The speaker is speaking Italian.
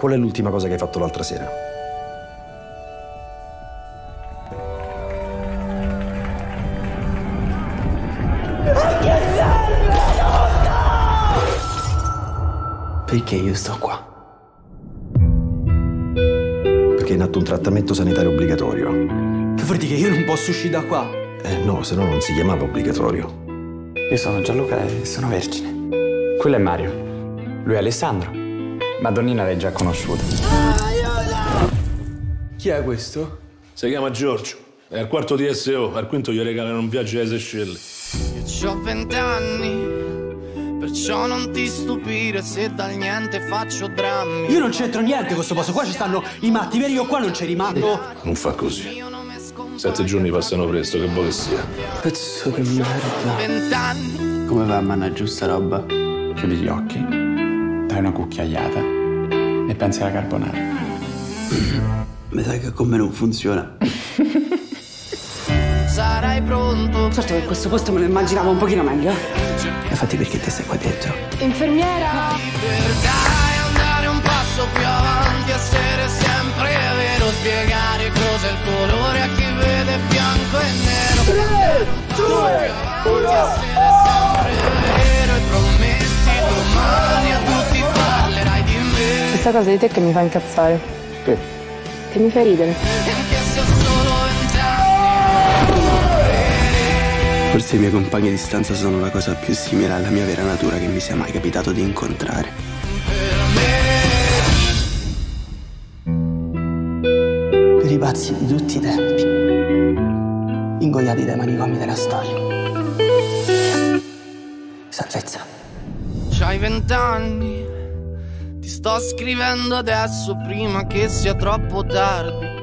Qual è l'ultima cosa che hai fatto l'altra sera? Ma che serve tutto? Perché io sto qua? Perché è nato un trattamento sanitario obbligatorio. Che vuol dire che io non posso uscire da qua? No, se no non si chiamava obbligatorio. Io sono Gianluca e sono vergine. Quello è Mario. Lui è Alessandro. Madonnina l'hai già conosciuta. Aiuto! Chi è questo? Si chiama Giorgio. È al quarto di SO. Al quinto gli regalano un viaggio alle Seychelles. Io ho 20 anni, perciò non ti stupire se dal niente faccio drammi. Io non c'entro niente con questo posto. Qua ci stanno i matti veri, io qua non ci rimango. Non fa così. 7 giorni passano presto, che vuoi che sia? Pezzo di merda. 20 anni. Come va a mangiare giù sta roba? Chiudi gli occhi, dai una cucchiaiata e pensi alla carbonara. Mi sa che con me non funziona. Sarai pronto. Certo che questo posto me lo immaginavo un pochino meglio. Infatti perché te stai qua dentro? Infermiera! Libertà è andare un passo più avanti, essere sempre vero, spiegare cos'è il colore a chi vede bianco e nero. 3, 2, 1. Essere sempre vero e promessi, domani a tutti parlerai di me. Questa cosa di te che mi fa incazzare. Che? Che mi fa ridere. Forse i miei compagni di stanza sono la cosa più simile alla mia vera natura che mi sia mai capitato di incontrare. I pazzi di tutti i tempi, ingoiati dai manicomi della storia. Salvezza. C'hai 20 anni, ti sto scrivendo adesso prima che sia troppo tardi.